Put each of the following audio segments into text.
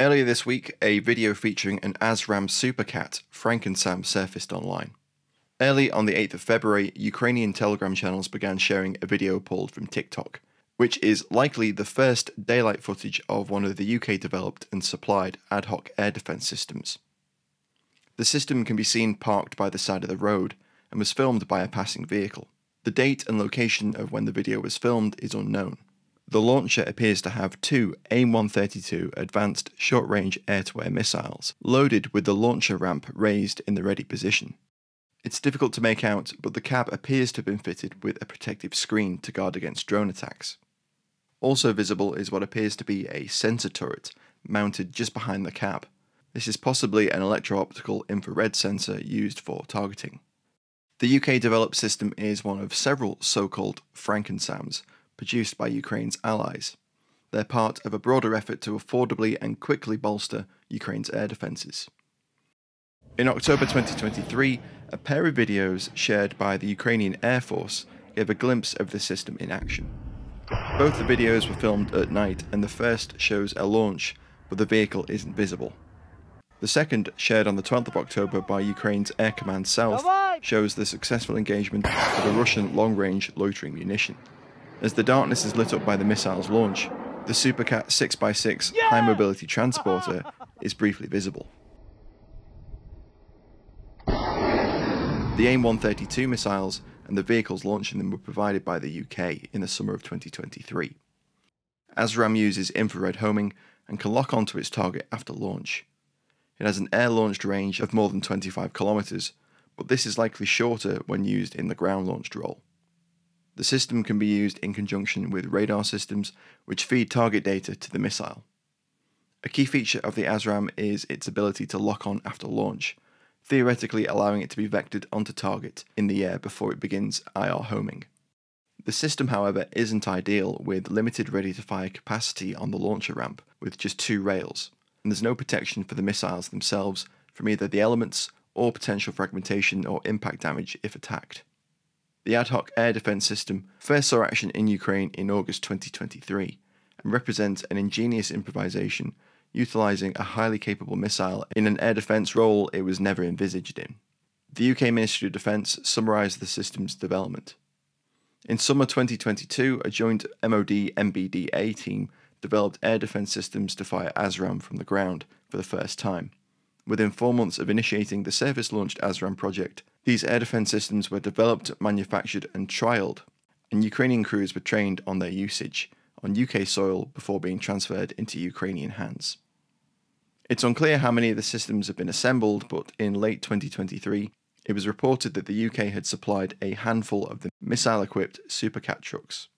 Earlier this week, a video featuring an ASRAAM Supacat, Franken-SAM, surfaced online. Early on the 8th of February, Ukrainian Telegram channels began sharing a video pulled from TikTok, which is likely the first daylight footage of one of the UK-developed and supplied ad hoc air defence systems. The system can be seen parked by the side of the road and was filmed by a passing vehicle. The date and location of when the video was filmed is unknown. The launcher appears to have two AIM-132 advanced short-range air-to-air missiles, loaded with the launcher ramp raised in the ready position. It's difficult to make out, but the cab appears to have been fitted with a protective screen to guard against drone attacks. Also visible is what appears to be a sensor turret, mounted just behind the cab. This is possibly an electro-optical infrared sensor used for targeting. The UK-developed system is one of several so-called Franken-SAMs, produced by Ukraine's allies. They're part of a broader effort to affordably and quickly bolster Ukraine's air defences. In October 2023, a pair of videos shared by the Ukrainian Air Force gave a glimpse of the system in action. Both the videos were filmed at night, and the first shows a launch, but the vehicle isn't visible. The second, shared on the 12th of October by Ukraine's Air Command South, shows the successful engagement of a Russian long-range loitering munition. As the darkness is lit up by the missile's launch, the Supacat 6x6 high-mobility transporter is briefly visible. The AIM-132 missiles and the vehicles launching them were provided by the UK in the summer of 2023. ASRAAM uses infrared homing and can lock onto its target after launch. It has an air-launched range of more than 25 kilometres, but this is likely shorter when used in the ground-launched role. The system can be used in conjunction with radar systems, which feed target data to the missile. A key feature of the ASRAAM is its ability to lock on after launch, theoretically allowing it to be vectored onto target in the air before it begins IR homing. The system, however, isn't ideal, with limited ready-to-fire capacity on the launcher ramp with just two rails, and there's no protection for the missiles themselves from either the elements or potential fragmentation or impact damage if attacked. The ad hoc air defence system first saw action in Ukraine in August 2023 and represents an ingenious improvisation, utilising a highly capable missile in an air defence role it was never envisaged in. The UK Ministry of Defence summarised the system's development. In summer 2022, a joint MOD-MBDA team developed air defence systems to fire ASRAAM from the ground for the first time. Within 4 months of initiating the surface-launched ASRAAM project, these air defence systems were developed, manufactured and trialled, and Ukrainian crews were trained on their usage on UK soil before being transferred into Ukrainian hands. It's unclear how many of the systems have been assembled, but in late 2023, it was reported that the UK had supplied a handful of the missile-equipped Supacat trucks.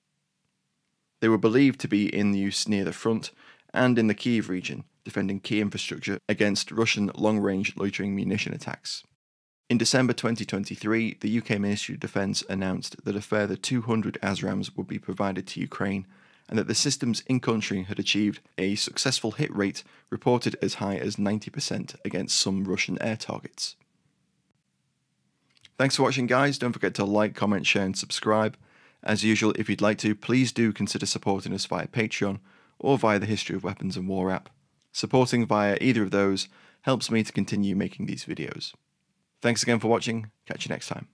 They were believed to be in use near the front and in the Kyiv region, defending key infrastructure against Russian long-range loitering munition attacks. In December 2023, the UK Ministry of Defence announced that a further 200 ASRAAMs would be provided to Ukraine, and that the systems in-country had achieved a successful hit rate reported as high as 90% against some Russian air targets. Thanks for watching, guys. Don't forget to like, comment, share and subscribe. As usual, if you'd like to, please do consider supporting us via Patreon or via the History of Weapons and War app. Supporting via either of those helps me to continue making these videos. Thanks again for watching, catch you next time.